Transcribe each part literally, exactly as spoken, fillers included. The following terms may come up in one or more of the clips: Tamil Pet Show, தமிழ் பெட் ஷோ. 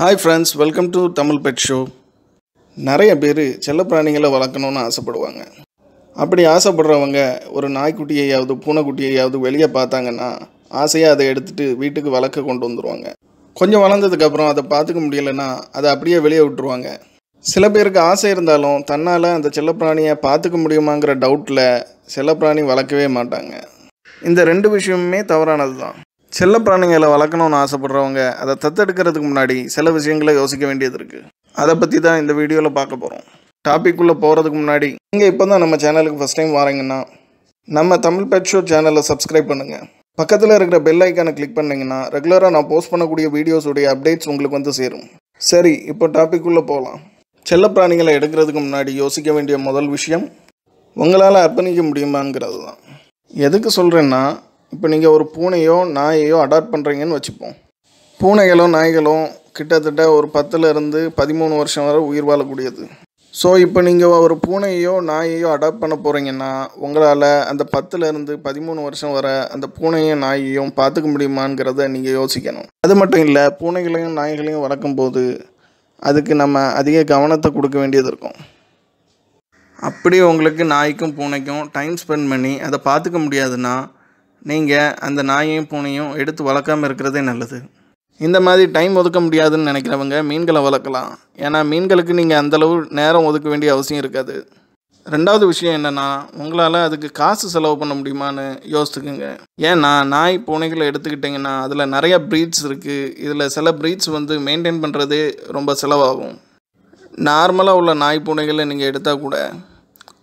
Hi friends, welcome to Tamil Pet Show. நிறைய பேர் செல்லப்பிராணிகளை வளர்க்கணும்னு ஆசைப்படுவாங்க. அப்படி ஆசைப்படுறவங்க ஒரு நாய்க்குட்டியையாவது பூனைக்குட்டியையாவது வெளியே பார்த்தாங்கன்னா ஆசையா அதை எடுத்துட்டு வீட்டுக்கு வளர்க்க கொண்டு வந்துருவாங்க. கொஞ்சம் வளர்ந்ததுக்கு அப்புறம் அதை பார்த்துக்க முடியலன்னா அதை அப்படியே வெளியே விட்டுருவாங்க. சில பேருக்கு ஆசை இருந்தாலும் தன்னால் அந்த செல்லப்பிராணியை பார்த்துக்க முடியுமாங்கிற டவுட்டில் செல்லப்பிராணி வளர்க்கவே மாட்டாங்க. இந்த ரெண்டு விஷயமுமே தவறானது தான். செல்லப்பிராணிகளை வளர்க்கணும்னு ஆசைப்படுறவங்க அதை தத்தெடுக்கிறதுக்கு முன்னாடி சில விஷயங்களை யோசிக்க வேண்டியது இருக்குது. அதை பற்றி தான் இந்த வீடியோவில் பார்க்க போகிறோம். டாபிக்குள்ளே போகிறதுக்கு முன்னாடி நீங்கள் இப்போ தான் நம்ம சேனலுக்கு ஃபஸ்ட் டைம் வரீங்கன்னா நம்ம தமிழ் பெட் ஷோ சேனலை சப்ஸ்கிரைப் பண்ணுங்கள். பக்கத்தில் இருக்கிற பெல் ஐக்கானை கிளிக் பண்ணிங்கன்னா ரெகுலராக நான் போஸ்ட் பண்ணக்கூடிய வீடியோஸுடைய அப்டேட்ஸ் உங்களுக்கு வந்து சேரும். சரி, இப்போ டாபிக்குள்ளே போகலாம். செல்லப்பிராணிகளை எடுக்கிறதுக்கு முன்னாடி யோசிக்க வேண்டிய முதல் விஷயம் உங்களால் அர்ப்பணிக்க முடியுமாங்கிறது தான். எதுக்கு சொல்கிறேன்னா, இப்போ நீங்கள் ஒரு பூனையோ நாயையோ அடாப்ட் பண்ணுறீங்கன்னு வச்சுப்போம். பூனைகளோ நாய்களோ கிட்டத்தட்ட ஒரு பத்துலேருந்து பதிமூணு வருஷம் வரை உயிர் வாழக்கூடியது. ஸோ இப்போ நீங்கள் ஒரு பூனையோ நாயையோ அடாப்ட் பண்ண போகிறீங்கன்னா உங்களால் அந்த பத்துலேருந்து பதிமூணு வருஷம் வரை அந்த பூனையும் நாயையும் பார்த்துக்க முடியுமாங்கிறத நீங்கள் யோசிக்கணும். அது மட்டும் இல்லை, பூனைகளையும் நாய்களையும் வளர்க்கும்போது அதுக்கு நம்ம அதிக கவனத்தை கொடுக்க வேண்டியது இருக்கும். அப்படி உங்களுக்கு நாய்க்கும் பூனைக்கும் டைம் ஸ்பெண்ட் பண்ணி அதை பார்த்துக்க முடியாதுன்னா நீங்கள் அந்த நாயையும் பூனையும் எடுத்து வளர்க்காமல் இருக்கிறதே நல்லது. இந்த மாதிரி டைம் ஒதுக்க முடியாதுன்னு நினைக்கிறவங்க மீன்களை வளர்க்கலாம். ஏன்னா மீன்களுக்கு நீங்கள் அந்தளவு நேரம் ஒதுக்க வேண்டிய அவசியம் இருக்காது. ரெண்டாவது விஷயம் என்னென்னா, உங்களால் அதுக்கு காசு செலவு பண்ண முடியுமான்னு யோசிச்சுக்குங்க. ஏன்னா நாய் பூனைகளை எடுத்துக்கிட்டிங்கன்னா அதில் நிறையா ப்ரீட்ஸ் இருக்குது. இதில் சில ப்ரீட்ஸ் வந்து மெயின்டைன் பண்ணுறதே ரொம்ப செலவாகும். நார்மலாக உள்ள நாய் பூனைகளை நீங்கள் எடுத்தால் கூட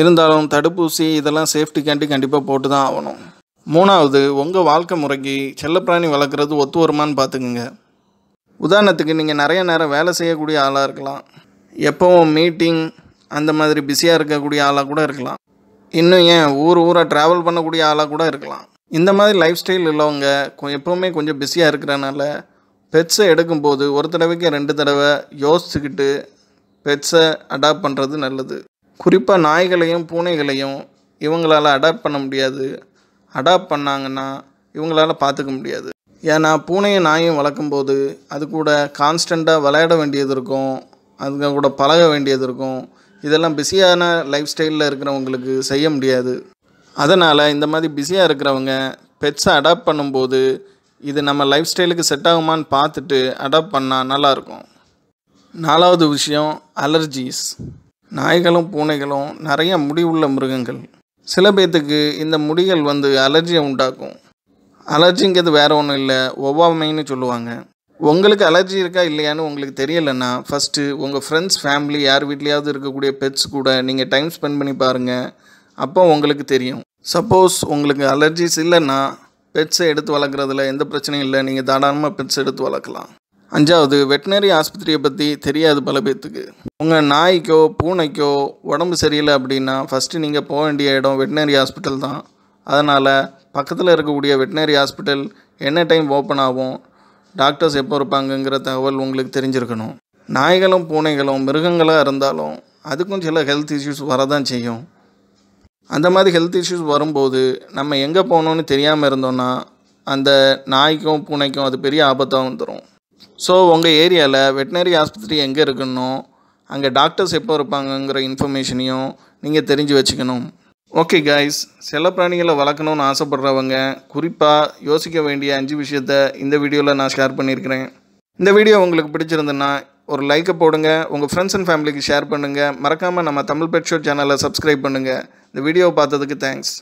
இருந்தாலும் தடுப்பூசி இதெல்லாம் சேஃப்டிக்காண்டி கண்டிப்பாக போட்டு தான் ஆகணும். மூணாவது, உங்கள் வாழ்க்கை முறைக்கு செல்லப்பிராணி வளர்க்குறது ஒத்து வருமானு பார்த்துக்குங்க. உதாரணத்துக்கு நீங்கள் நிறைய நேரம் வேலை செய்யக்கூடிய ஆளாக இருக்கலாம். எப்போவும் மீட்டிங் அந்த மாதிரி பிஸியாக இருக்கக்கூடிய ஆளாக கூட இருக்கலாம். இன்னும் ஏன் ஊர் ஊராக ட்ராவல் பண்ணக்கூடிய ஆளாக கூட இருக்கலாம். இந்த மாதிரி லைஃப் ஸ்டைல் உள்ளவங்க எப்போவுமே கொஞ்சம் பிஸியாக இருக்கிறனால பெட்ஸை எடுக்கும்போது ஒரு தடவைக்கு ரெண்டு தடவை யோசிச்சுக்கிட்டு பெட்ஸை அடாப்ட் பண்ணுறது நல்லது. குறிப்பாக நாய்களையும் பூனைகளையும் இவங்களால் அடாப்ட் பண்ண முடியாது. அடாப்ட் பண்ணாங்கன்னா இவங்களால் பார்த்துக்க முடியாது. ஏன்னா பூனையும் நாயும் வளர்க்கும்போது அது கூட கான்ஸ்டண்ட்டாக விளையாட வேண்டியது இருக்கும், அதுங்க கூட பழக வேண்டியது இருக்கும். இதெல்லாம் பிஸியான லைஃப் ஸ்டைலில் இருக்கிறவங்களுக்கு செய்ய முடியாது. அதனால் இந்த மாதிரி பிஸியாக இருக்கிறவங்க பெட்ஸை அடாப்ட் பண்ணும்போது இது நம்ம லைஃப் ஸ்டைலுக்கு செட் ஆகுமான்னு பார்த்துட்டு அடாப்ட் பண்ணால் நல்லாயிருக்கும். நாலாவது விஷயம் அலர்ஜிஸ். நாய்களும் பூனைகளும் நிறைய முடி உள்ள மிருகங்கள். சில பேர்த்துக்கு இந்த முடிகள் வந்து அலர்ஜியை உண்டாக்கும். அலர்ஜிங்கிறது வேறு ஒன்றும் இல்லை, ஒவ்வாமைன்னு சொல்லுவாங்க. உங்களுக்கு அலர்ஜி இருக்கா இல்லையான்னு உங்களுக்கு தெரியலைன்னா ஃபஸ்ட்டு உங்கள் ஃப்ரெண்ட்ஸ் ஃபேமிலி யார் வீட்லையாவது இருக்கக்கூடிய பெட்ஸ் கூட நீங்கள் டைம் ஸ்பெண்ட் பண்ணி பாருங்கள். அப்போ உங்களுக்கு தெரியும். சப்போஸ் உங்களுக்கு அலர்ஜிஸ் இல்லைன்னா பெட்ஸை எடுத்து வளர்க்குறதுல எந்த பிரச்சனையும் இல்லை, நீங்கள் தாராளமாக பெட்ஸ் எடுத்து வளர்க்கலாம். அஞ்சாவது, வெட்டினரி ஆஸ்பத்திரியை பற்றி தெரியாது பல பேர்த்துக்கு. உங்கள் நாய்க்கோ பூனைக்கோ உடம்பு சரியில்லை அப்படின்னா ஃபஸ்ட்டு நீங்கள் போக வேண்டிய இடம் வெட்டினரி ஹாஸ்பிட்டல் தான். அதனால் பக்கத்தில் இருக்கக்கூடிய வெட்டினரி ஹாஸ்பிட்டல் என்ன டைம் ஓப்பன் ஆகும், டாக்டர்ஸ் எப்போ இருப்பாங்கங்கிற தகவல் உங்களுக்கு தெரிஞ்சிருக்கணும். நாய்களும் பூனைகளும் மிருகங்களாக இருந்தாலும் அதுக்கும் சில ஹெல்த் இஷ்யூஸ் வரதான் செய்யும். அந்த மாதிரி ஹெல்த் இஷ்யூஸ் வரும்போது நம்ம எங்கே போகணுன்னு தெரியாமல் இருந்தோன்னா அந்த நாய்க்கும் பூனைக்கும் அது பெரிய ஆபத்தாக வந்துடும். ஸோ உங்கள் ஏரியாவில் வெட்டினரி ஆஸ்பத்திரி எங்கே இருக்குன்னோ அங்கே டாக்டர்ஸ் எப்போ இருப்பாங்கங்கிற இன்ஃபர்மேஷனையும் நீங்கள் தெரிஞ்சு வச்சுக்கணும். ஓகே கைஸ், செல்லப்பிராணிகளை வளர்க்கணும்னு ஆசைப்படுறவங்க குறிப்பாக யோசிக்க வேண்டிய அஞ்சு விஷயத்தை இந்த வீடியோவில் நான் ஷேர் பண்ணியிருக்கிறேன். இந்த வீடியோ உங்களுக்கு பிடிச்சிருந்துன்னா ஒரு லைக்கை போடுங்க, உங்கள் ஃப்ரெண்ட்ஸ் அண்ட் ஃபேமிலிக்கு ஷேர் பண்ணுங்கள். மறக்காமல் நம்ம தமிழ் பெட் ஷோ சேனலை சப்ஸ்கிரைப் பண்ணுங்கள். இந்த வீடியோவை பார்த்ததுக்கு தேங்க்ஸ்.